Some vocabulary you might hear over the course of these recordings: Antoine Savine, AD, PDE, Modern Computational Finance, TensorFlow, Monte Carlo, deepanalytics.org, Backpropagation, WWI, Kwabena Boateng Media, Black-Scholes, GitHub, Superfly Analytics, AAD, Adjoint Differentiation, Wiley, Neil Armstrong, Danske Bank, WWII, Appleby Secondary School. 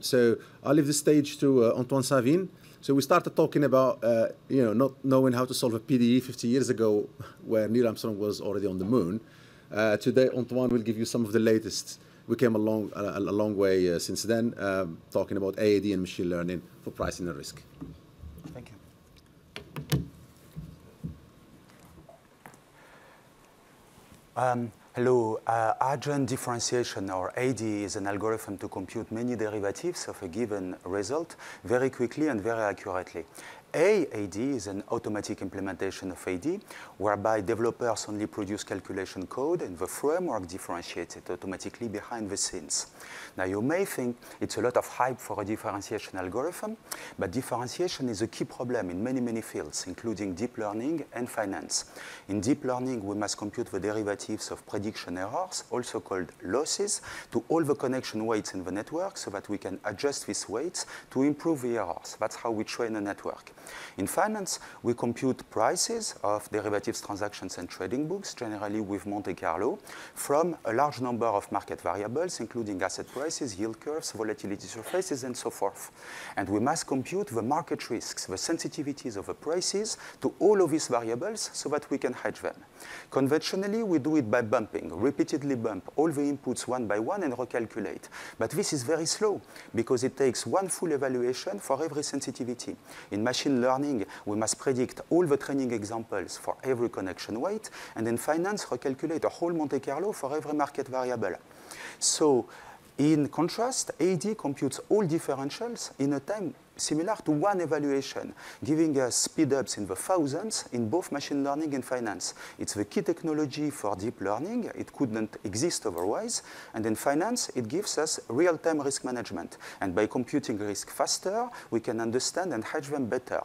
So I'll leave the stage to Antoine Savine. So we started talking about not knowing how to solve a PDE 50 years ago, where Neil Armstrong was already on the moon. Today, Antoine will give you some of the latest. We came a long way since then, talking about AAD and machine learning for pricing and risk. Thank you. Hello. Adjoint differentiation, or AD, is an algorithm to compute many derivatives of a given result very quickly and very accurately. AAD is an automatic implementation of AD, whereby developers only produce calculation code and the framework differentiates it automatically behind the scenes. Now, you may think it's a lot of hype for a differentiation algorithm, but differentiation is a key problem in many, many fields, including deep learning and finance. In deep learning, we must compute the derivatives of prediction errors, also called losses, to all the connection weights in the network so that we can adjust these weights to improve the errors. That's how we train a network. In finance, we compute prices of derivatives, transactions, and trading books, generally with Monte Carlo, from a large number of market variables, including asset prices, yield curves, volatility surfaces, and so forth. And we must compute the market risks, the sensitivities of the prices to all of these variables so that we can hedge them. Conventionally, we do it by bumping, repeatedly bump all the inputs one by one and recalculate. But this is very slow because it takes one full evaluation for every sensitivity. In machine learning, we must predict all the training examples for every connection weight, and in finance, recalculate a whole Monte Carlo for every market variable. So, in contrast, AD computes all differentials in a time similar to one evaluation, giving us speed-ups in the thousands in both machine learning and finance. It's the key technology for deep learning. It couldn't exist otherwise. And in finance, it gives us real-time risk management. And by computing risk faster, we can understand and hedge them better.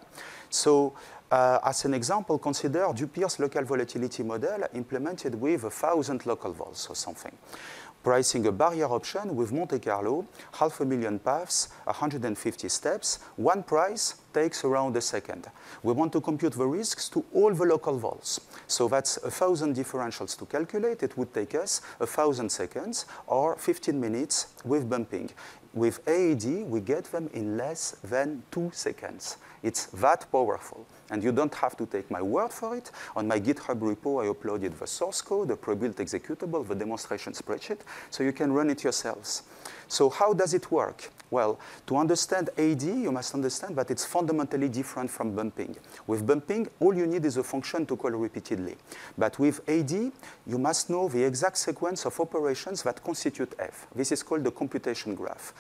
So, as an example, consider Dupier's local volatility model implemented with 1,000 local vols or something. Pricing a barrier option with Monte Carlo, 500,000 paths, 150 steps, one price takes around a second. We want to compute the risks to all the local vols. So that's 1,000 differentials to calculate. It would take us 1,000 seconds or 15 minutes with bumping. With AAD, we get them in less than 2 seconds. It's that powerful. And you don't have to take my word for it. On my GitHub repo, I uploaded the source code, the pre-built executable, the demonstration spreadsheet, so you can run it yourselves. So how does it work? Well, to understand AD, you must understand that it's fundamentally different from bumping. With bumping, all you need is a function to call repeatedly. But with AD, you must know the exact sequence of operations that constitute F. This is called the computation graph.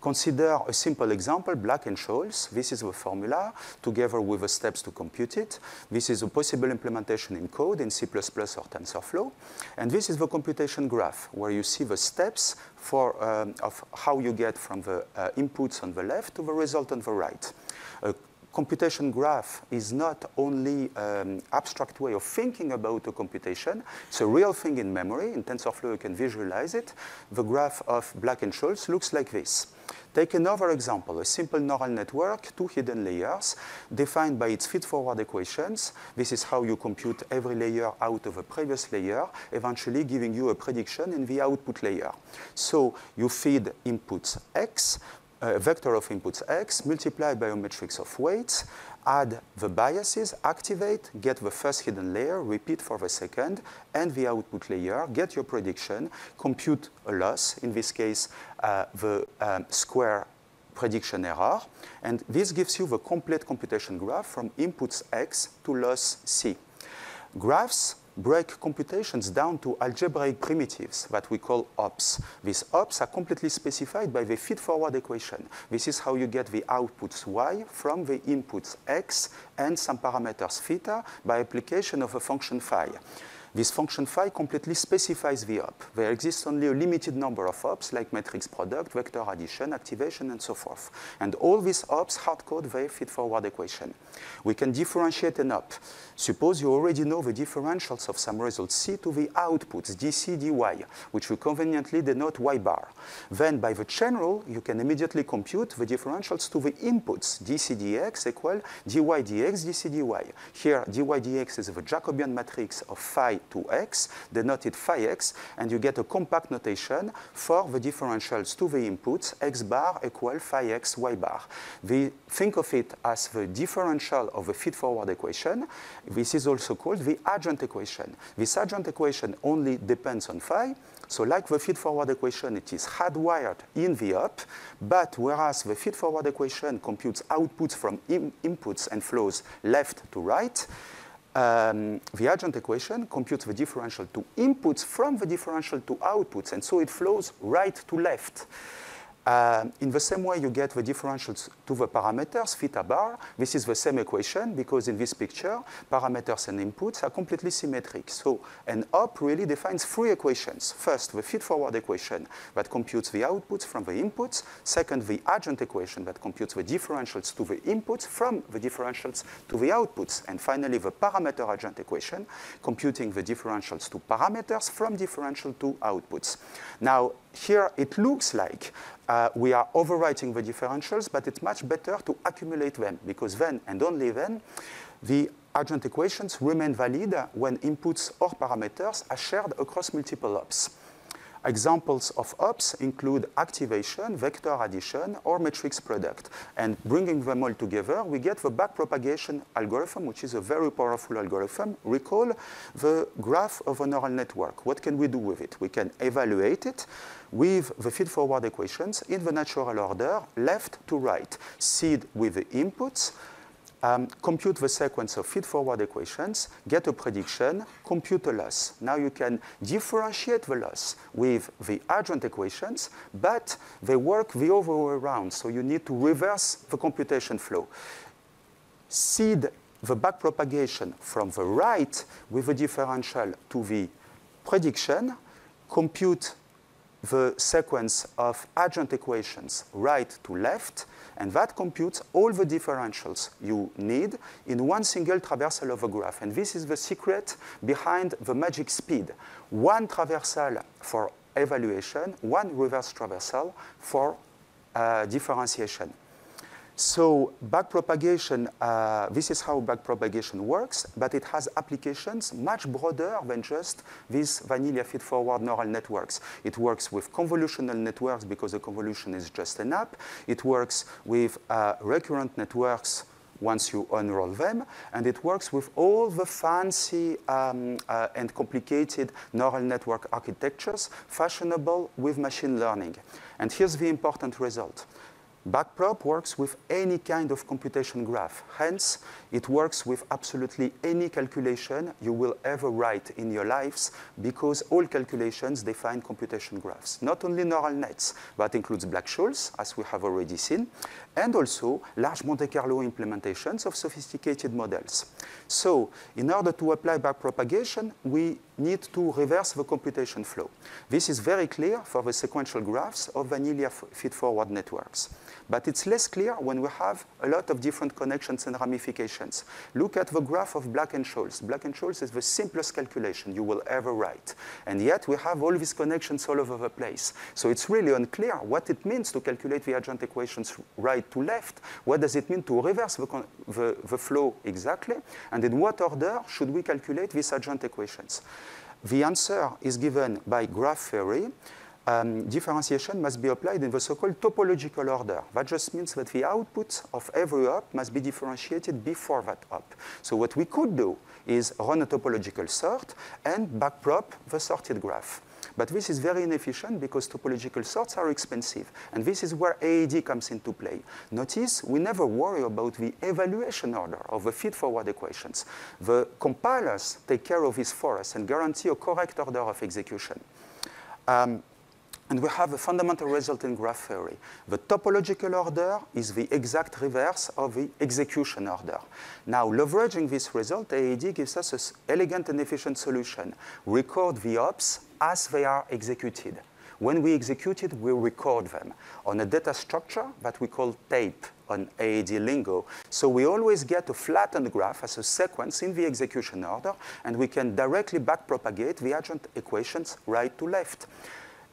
Consider a simple example, Black-Scholes. This is the formula, together with the steps to compute it. This is a possible implementation in code in C++ or TensorFlow. And this is the computation graph, where you see the steps of how you get from the inputs on the left to the result on the right. Computation graph is not only an abstract way of thinking about a computation. It's a real thing in memory. In TensorFlow, you can visualize it. The graph of Black-Scholes looks like this. Take another example, a simple neural network, 2 hidden layers, defined by its feed-forward equations. This is how you compute every layer out of a previous layer, eventually giving you a prediction in the output layer. So you feed inputs X, a vector of inputs X, multiply by a matrix of weights, add the biases, activate, get the first hidden layer, repeat for the second, and the output layer, get your prediction, compute a loss, in this case, the square prediction error, and this gives you the complete computation graph from inputs X to loss C. Graphs break computations down to algebraic primitives that we call ops. These ops are completely specified by the feed-forward equation. This is how you get the outputs y from the inputs x and some parameters theta by application of a function phi. This function phi completely specifies the op. There exists only a limited number of ops, like matrix product, vector addition, activation, and so forth. And all these ops hard-code their feed-forward equation. We can differentiate an op. Suppose you already know the differentials of some result C to the outputs, dc, dy, which we conveniently denote y bar. Then, by the chain rule, you can immediately compute the differentials to the inputs, dc, dx equal dy, dx, dc, dy. Here, dy, dx is the Jacobian matrix of phi 2x, denoted phi x, and you get a compact notation for the differentials to the inputs, x bar equal phi x y bar. Think of it as the differential of the feed-forward equation. This is also called the adjoint equation. This adjoint equation only depends on phi. So like the feed-forward equation, it is hardwired in the up, but whereas the feed-forward equation computes outputs from inputs and flows left to right, the adjoint equation computes the differential to inputs from the differential to outputs, and so it flows right to left. In the same way, you get the differentials to the parameters, theta bar. This is the same equation because in this picture, parameters and inputs are completely symmetric. So an up really defines three equations. First, the feed-forward equation that computes the outputs from the inputs. Second, the adjoint equation that computes the differentials to the inputs from the differentials to the outputs. And finally, the parameter adjoint equation computing the differentials to parameters from differential to outputs. Now, here it looks like we are overwriting the differentials, but it's much better to accumulate them, because then, and only then, the adjoint equations remain valid when inputs or parameters are shared across multiple ops. Examples of ops include activation, vector addition, or matrix product. And bringing them all together, we get the backpropagation algorithm, which is a very powerful algorithm. Recall the graph of a neural network. What can we do with it? We can evaluate it with the feed-forward equations in the natural order, left to right. Seed with the inputs, compute the sequence of feed-forward equations, get a prediction, compute a loss. Now you can differentiate the loss with the adjoint equations, but they work the other way around, so you need to reverse the computation flow. Seed the backpropagation from the right with the differential to the prediction, compute the sequence of adjoint equations right to left, and that computes all the differentials you need in one single traversal of a graph. And this is the secret behind the magic speed. One traversal for evaluation, one reverse traversal for differentiation. So backpropagation, this is how backpropagation works, but it has applications much broader than just these vanilla feed-forward neural networks. It works with convolutional networks because the convolution is just an app. It works with recurrent networks once you unroll them, and it works with all the fancy and complicated neural network architectures fashionable with machine learning. And here's the important result. Backprop works with any kind of computation graph. Hence, it works with absolutely any calculation you will ever write in your lives, because all calculations define computation graphs. Not only neural nets, that includes Black-Scholes, as we have already seen, and also large Monte Carlo implementations of sophisticated models. So, in order to apply backpropagation, we need to reverse the computation flow. This is very clear for the sequential graphs of vanilla feed-forward networks. But it's less clear when we have a lot of different connections and ramifications. Look at the graph of Black-Scholes. Black-Scholes is the simplest calculation you will ever write. And yet we have all these connections all over the place. So it's really unclear what it means to calculate the adjoint equations right to left. What does it mean to reverse the flow exactly? And in what order should we calculate these adjoint equations? The answer is given by graph theory. Differentiation must be applied in the so-called topological order. That just means that the output of every op must be differentiated before that op. So what we could do is run a topological sort and backprop the sorted graph. But this is very inefficient because topological sorts are expensive. And this is where AAD comes into play. Notice we never worry about the evaluation order of the feed-forward equations. The compilers take care of this for us and guarantee a correct order of execution. And we have a fundamental result in graph theory. The topological order is the exact reverse of the execution order. Now, leveraging this result, AAD gives us an elegant and efficient solution. Record the ops as they are executed. When we execute it, we record them on a data structure that we call tape on AAD lingo. So we always get a flattened graph as a sequence in the execution order, and we can directly backpropagate the adjoint equations right to left.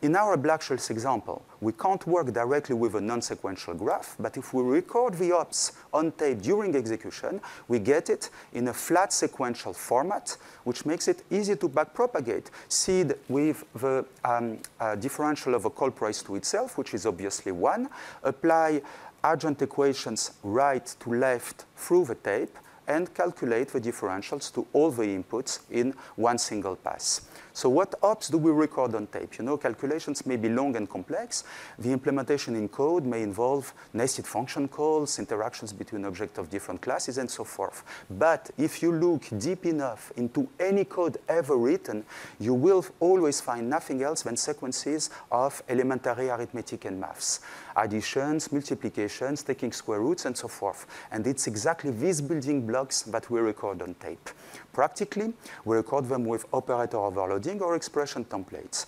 In our Black-Scholes example, we can't work directly with a non-sequential graph, but if we record the ops on tape during execution, we get it in a flat sequential format, which makes it easy to backpropagate, seed with the differential of a call price to itself, which is obviously 1, apply adjoint equations right to left through the tape, and calculate the differentials to all the inputs in one single pass. So what ops do we record on tape? You know, calculations may be long and complex. The implementation in code may involve nested function calls, interactions between objects of different classes, and so forth. But if you look deep enough into any code ever written, you will always find nothing else than sequences of elementary arithmetic and maths. Additions, multiplications, taking square roots, and so forth. And it's exactly these building blocks that we record on tape. Practically, we record them with operator overloading or expression templates.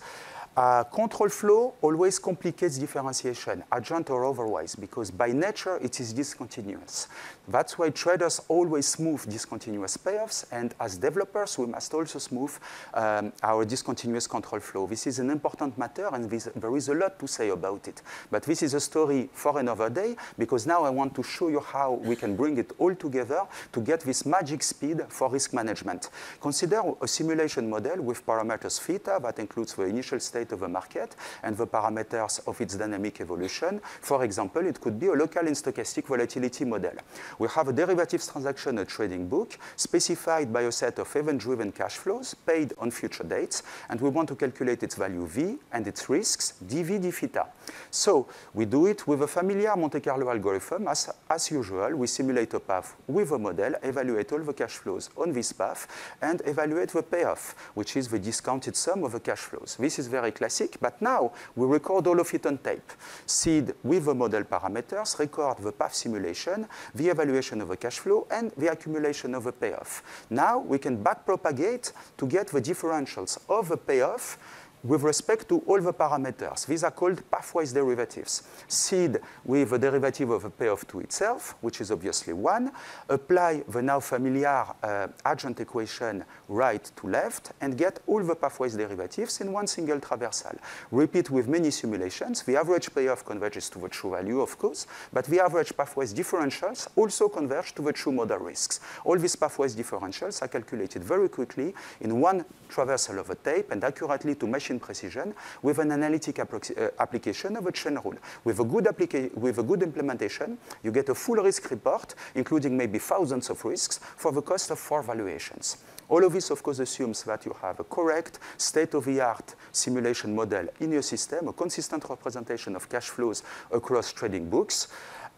Control flow always complicates differentiation, adjoint or otherwise, because by nature it is discontinuous. That's why traders always smooth discontinuous payoffs, and as developers we must also smooth our discontinuous control flow. This is an important matter, and there is a lot to say about it. But this is a story for another day, because now I want to show you how we can bring it all together to get this magic speed for risk management. Consider a simulation model with parameters theta, that includes the initial state of the market and the parameters of its dynamic evolution. For example, it could be a local and stochastic volatility model. We have a derivatives transaction, a trading book, specified by a set of event-driven cash flows paid on future dates, and we want to calculate its value V and its risks dV d theta. So we do it with a familiar Monte Carlo algorithm. As usual, we simulate a path with a model, evaluate all the cash flows on this path, and evaluate the payoff, which is the discounted sum of the cash flows. This is very classic, but now we record all of it on tape. Seed with the model parameters, record the path simulation, the evaluation of the cash flow, and the accumulation of the payoff. Now we can backpropagate to get the differentials of the payoff with respect to all the parameters. These are called pathwise derivatives. Seed with a derivative of a payoff to itself, which is obviously 1, apply the now familiar adjoint equation right to left, and get all the pathwise derivatives in one single traversal. Repeat with many simulations. The average payoff converges to the true value, of course, but the average pathwise differentials also converge to the true model risks. All these pathwise differentials are calculated very quickly in one traversal of a tape, and accurately to machine precision with an analytic application of a chain rule. With a good implementation, you get a full risk report, including maybe thousands of risks, for the cost of 4 valuations. All of this, of course, assumes that you have a correct state-of-the-art simulation model in your system, a consistent representation of cash flows across trading books,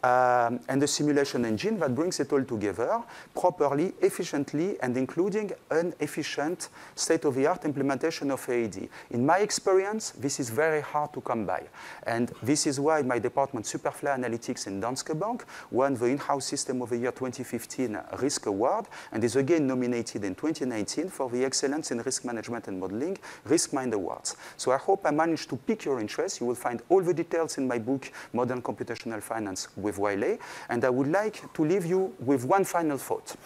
and a simulation engine that brings it all together properly, efficiently, and including an efficient state-of-the-art implementation of AAD. In my experience, this is very hard to come by. And this is why my department, Superfly Analytics in Danske Bank, won the In-House System of the Year 2015 Risk Award, and is again nominated in 2019 for the Excellence in Risk Management and Modeling RiskMind Awards. So I hope I managed to pique your interest. You will find all the details in my book, Modern Computational Finance, with Wiley, and I would like to leave you with one final thought.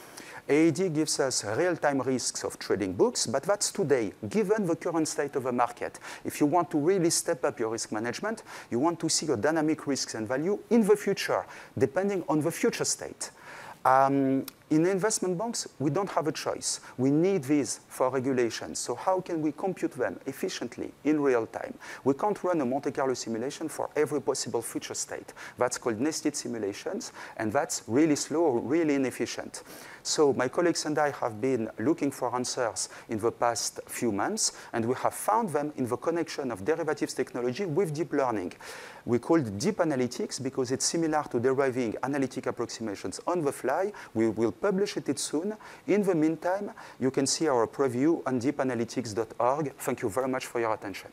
AAD gives us real-time risks of trading books, but that's today, given the current state of the market. If you want to really step up your risk management, you want to see your dynamic risks and value in the future, depending on the future state. In investment banks, we don't have a choice. We need these for regulation. So how can we compute them efficiently in real time? We can't run a Monte Carlo simulation for every possible future state. That's called nested simulations, and that's really slow, really inefficient. So my colleagues and I have been looking for answers in the past few months, and we have found them in the connection of derivatives technology with deep learning. We call it deep analytics because it's similar to deriving analytic approximations on the fly. We will publish it soon. In the meantime, you can see our preview on deepanalytics.org. Thank you very much for your attention.